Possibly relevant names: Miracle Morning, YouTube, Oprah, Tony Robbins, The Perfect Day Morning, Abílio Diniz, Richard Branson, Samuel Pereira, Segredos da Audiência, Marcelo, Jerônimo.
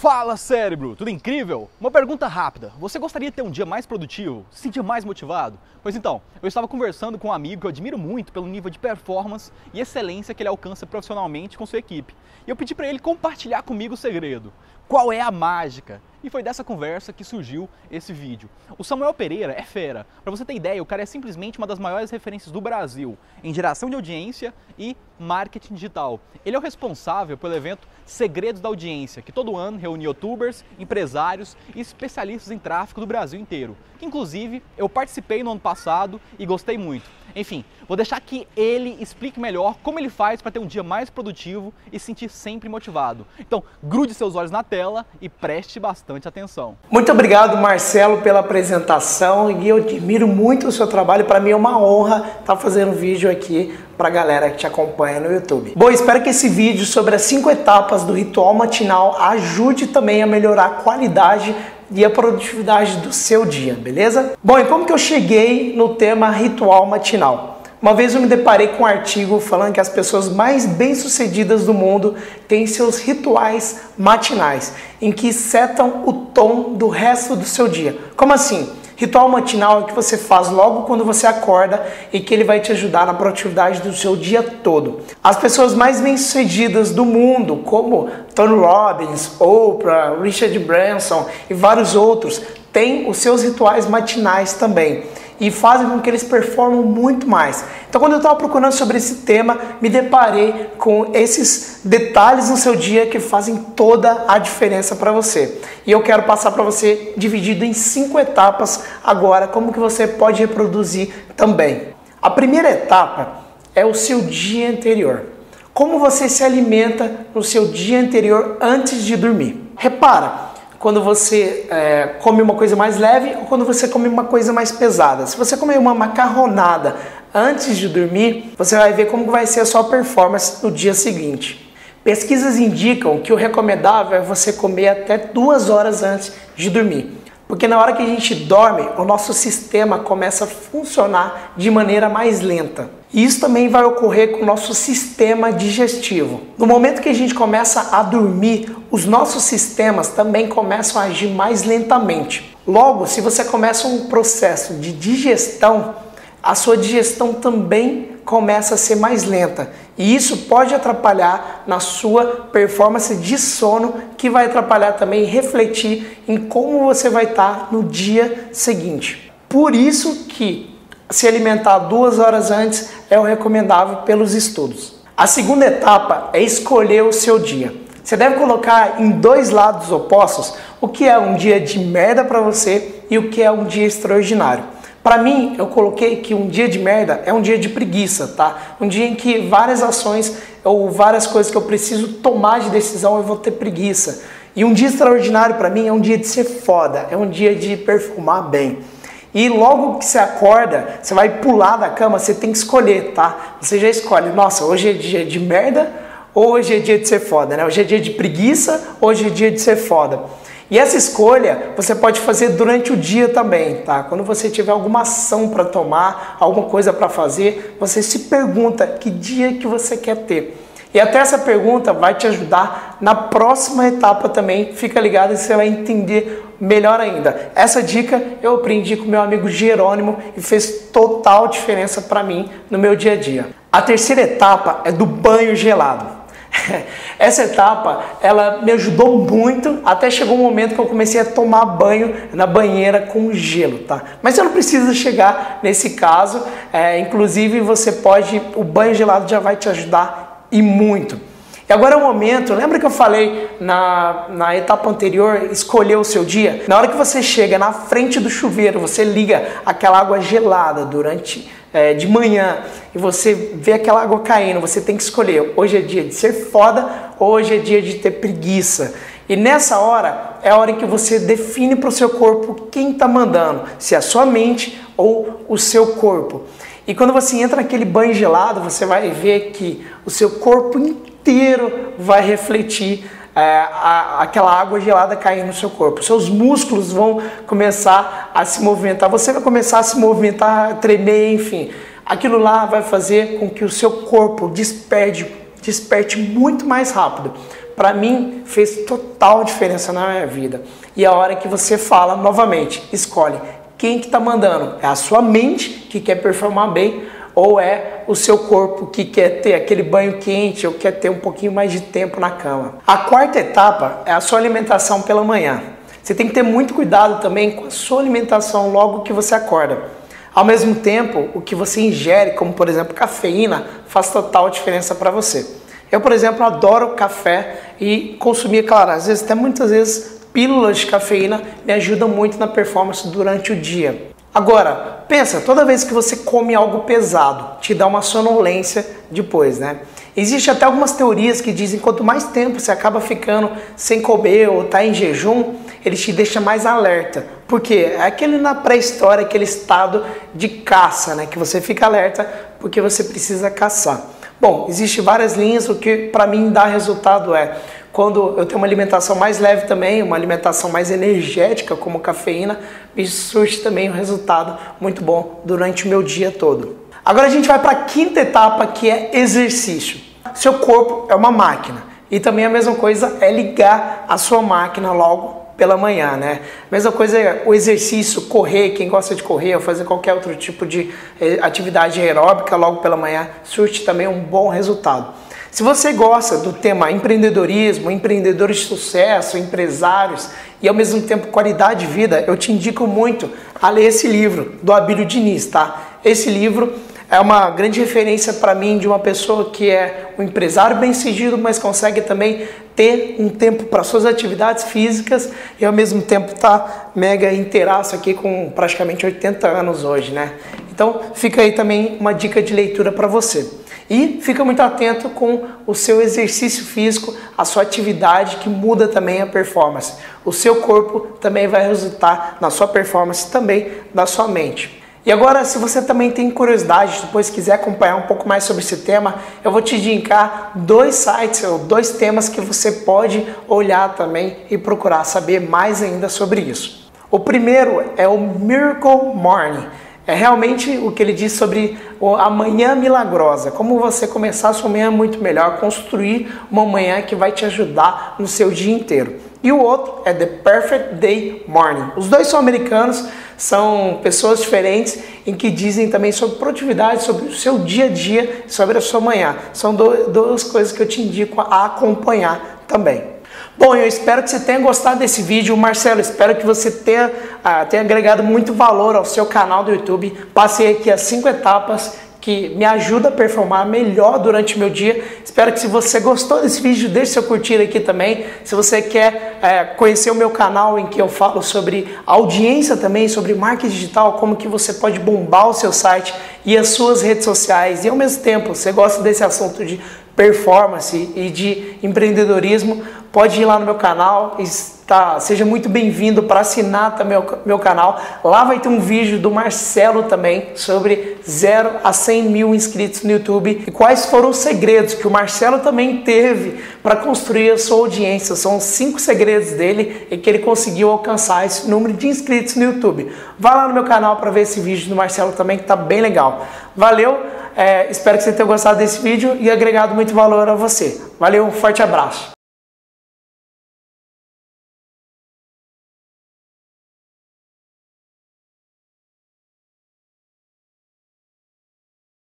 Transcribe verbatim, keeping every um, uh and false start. Fala, cérebro! Tudo incrível? Uma pergunta rápida. Você gostaria de ter um dia mais produtivo? Se sentir mais motivado? Pois então, eu estava conversando com um amigo que eu admiro muito pelo nível de performance e excelência que ele alcança profissionalmente com sua equipe. E eu pedi para ele compartilhar comigo o segredo. Qual é a mágica? E foi dessa conversa que surgiu esse vídeo. O Samuel Pereira é fera. Para você ter ideia, o cara é simplesmente uma das maiores referências do Brasil em geração de audiência e marketing digital. Ele é o responsável pelo evento Segredos da Audiência, que todo ano reúne youtubers, empresários e especialistas em tráfego do Brasil inteiro. Que, inclusive, eu participei no ano passado e gostei muito. Enfim, vou deixar que ele explique melhor como ele faz para ter um dia mais produtivo e se sentir sempre motivado. Então, grude seus olhos na tela e preste bastante atenção. Muito obrigado, Marcelo, pela apresentação, e eu admiro muito o seu trabalho. Para mim é uma honra estar fazendo um vídeo aqui para a galera que te acompanha no YouTube. Bom, espero que esse vídeo sobre as cinco etapas do ritual matinal ajude também a melhorar a qualidade e a produtividade do seu dia, beleza? Bom, e como que eu cheguei no tema ritual matinal? Uma vez eu me deparei com um artigo falando que as pessoas mais bem-sucedidas do mundo têm seus rituais matinais, em que setam o tom do resto do seu dia. Como assim? Ritual matinal é o que você faz logo quando você acorda e que ele vai te ajudar na produtividade do seu dia todo. As pessoas mais bem-sucedidas do mundo, como Tony Robbins, Oprah, Richard Branson e vários outros, têm os seus rituais matinais também. E fazem com que eles performam muito mais. Então, quando eu estava procurando sobre esse tema, me deparei com esses detalhes no seu dia que fazem toda a diferença para você. E eu quero passar para você dividido em cinco etapas agora, como que você pode reproduzir também. A primeira etapa é o seu dia anterior. Como você se alimenta no seu dia anterior antes de dormir. Repara, quando você é, come uma coisa mais leve ou quando você come uma coisa mais pesada. Se você comer uma macarronada antes de dormir, você vai ver como vai ser a sua performance no dia seguinte. Pesquisas indicam que o recomendável é você comer até duas horas antes de dormir. Porque na hora que a gente dorme, o nosso sistema começa a funcionar de maneira mais lenta. E isso também vai ocorrer com o nosso sistema digestivo. No momento que a gente começa a dormir, os nossos sistemas também começam a agir mais lentamente. Logo, se você começa um processo de digestão, a sua digestão também começa a ser mais lenta. E isso pode atrapalhar na sua performance de sono, que vai atrapalhar também refletir em como você vai estar no dia seguinte. Por isso que se alimentar duas horas antes é o recomendável pelos estudos. A segunda etapa é escolher o seu dia. Você deve colocar em dois lados opostos o que é um dia de merda para você e o que é um dia extraordinário. Para mim, eu coloquei que um dia de merda é um dia de preguiça, tá? Um dia em que várias ações ou várias coisas que eu preciso tomar de decisão eu vou ter preguiça. E um dia extraordinário para mim é um dia de ser foda, é um dia de performar bem. E logo que você acorda, você vai pular da cama, você tem que escolher, tá? Você já escolhe, nossa, hoje é dia de merda ou hoje é dia de ser foda, né? Hoje é dia de preguiça, hoje é dia de ser foda. E essa escolha você pode fazer durante o dia também, tá? Quando você tiver alguma ação para tomar, alguma coisa para fazer, você se pergunta que dia que você quer ter. E até essa pergunta vai te ajudar na próxima etapa também. Fica ligado e você vai entender melhor ainda. Essa dica eu aprendi com meu amigo Jerônimo e fez total diferença para mim no meu dia a dia. A terceira etapa é do banho gelado. Essa etapa, ela me ajudou muito, até chegou um momento que eu comecei a tomar banho na banheira com gelo, tá? Mas eu não preciso chegar nesse caso, é, inclusive você pode, o banho gelado já vai te ajudar e muito. E agora é o momento, lembra que eu falei na, na etapa anterior, escolher o seu dia? Na hora que você chega na frente do chuveiro, você liga aquela água gelada durante... É, de manhã, e você vê aquela água caindo, você tem que escolher, hoje é dia de ser foda, hoje é dia de ter preguiça. E nessa hora, é a hora em que você define para o seu corpo quem está mandando, se é a sua mente ou o seu corpo. E quando você entra naquele banho gelado, você vai ver que o seu corpo inteiro vai refletir é, a, aquela água gelada caindo no seu corpo. Seus músculos vão começar a se movimentar, você vai começar a se movimentar, a tremer, enfim. Aquilo lá vai fazer com que o seu corpo desperte, desperte muito mais rápido. para mim fez total diferença na minha vida. E a hora que você fala novamente, escolhe quem que tá mandando. É a sua mente que quer performar bem ou é o seu corpo que quer ter aquele banho quente ou quer ter um pouquinho mais de tempo na cama. A quarta etapa é a sua alimentação pela manhã. Você tem que ter muito cuidado também com a sua alimentação logo que você acorda. Ao mesmo tempo, o que você ingere, como por exemplo cafeína, faz total diferença para você. Eu, por exemplo, adoro café e consumir, claro, às vezes, até muitas vezes, pílulas de cafeína me ajudam muito na performance durante o dia. Agora, pensa, toda vez que você come algo pesado, te dá uma sonolência depois, né? Existem até algumas teorias que dizem que quanto mais tempo você acaba ficando sem comer ou está em jejum, ele te deixa mais alerta. Por quê? É aquele na pré-história, aquele estado de caça, né? Que você fica alerta porque você precisa caçar. Bom, existem várias linhas, o que para mim dá resultado é quando eu tenho uma alimentação mais leve também, uma alimentação mais energética como cafeína, me surge também um resultado muito bom durante o meu dia todo. Agora a gente vai para a quinta etapa, que é exercício. Seu corpo é uma máquina e também a mesma coisa é ligar a sua máquina logo pela manhã, né? Mesma coisa é o exercício, correr, quem gosta de correr ou fazer qualquer outro tipo de atividade aeróbica logo pela manhã, surte também um bom resultado. Se você gosta do tema empreendedorismo, empreendedores de sucesso, empresários e ao mesmo tempo qualidade de vida, eu te indico muito a ler esse livro do Abílio Diniz, tá? Esse livro é uma grande referência para mim de uma pessoa que é um empresário bem-sucedido, mas consegue também ter um tempo para suas atividades físicas e ao mesmo tempo tá mega inteiraço aqui com praticamente oitenta anos hoje, né? Então fica aí também uma dica de leitura para você. E fica muito atento com o seu exercício físico, a sua atividade que muda também a performance. O seu corpo também vai resultar na sua performance também da sua mente. E agora, se você também tem curiosidade, depois quiser acompanhar um pouco mais sobre esse tema, eu vou te indicar dois sites ou dois temas que você pode olhar também e procurar saber mais ainda sobre isso. O primeiro é o Miracle Morning. É realmente o que ele diz sobre a manhã milagrosa, como você começar a sua manhã muito melhor, construir uma manhã que vai te ajudar no seu dia inteiro. E o outro é The Perfect Day Morning. Os dois são americanos, são pessoas diferentes em que dizem também sobre produtividade, sobre o seu dia a dia, sobre a sua manhã. São duas coisas que eu te indico a acompanhar também. Bom, eu espero que você tenha gostado desse vídeo. Marcelo, espero que você tenha, uh, tenha agregado muito valor ao seu canal do YouTube. Passei aqui as cinco etapas que me ajudam a performar melhor durante o meu dia. Espero que se você gostou desse vídeo, deixe seu curtir aqui também. Se você quer uh, conhecer o meu canal em que eu falo sobre audiência também, sobre marketing digital, como que você pode bombar o seu site e as suas redes sociais. E ao mesmo tempo, você gosta desse assunto de performance e de empreendedorismo, pode ir lá no meu canal, está, seja muito bem-vindo para assinar também o meu, meu canal. Lá vai ter um vídeo do Marcelo também sobre zero a cem mil inscritos no YouTube e quais foram os segredos que o Marcelo também teve para construir a sua audiência. São os cinco segredos dele e que ele conseguiu alcançar esse número de inscritos no YouTube. Vá lá no meu canal para ver esse vídeo do Marcelo também, que está bem legal. Valeu, é, espero que você tenha gostado desse vídeo e agregado muito valor a você. Valeu, um forte abraço.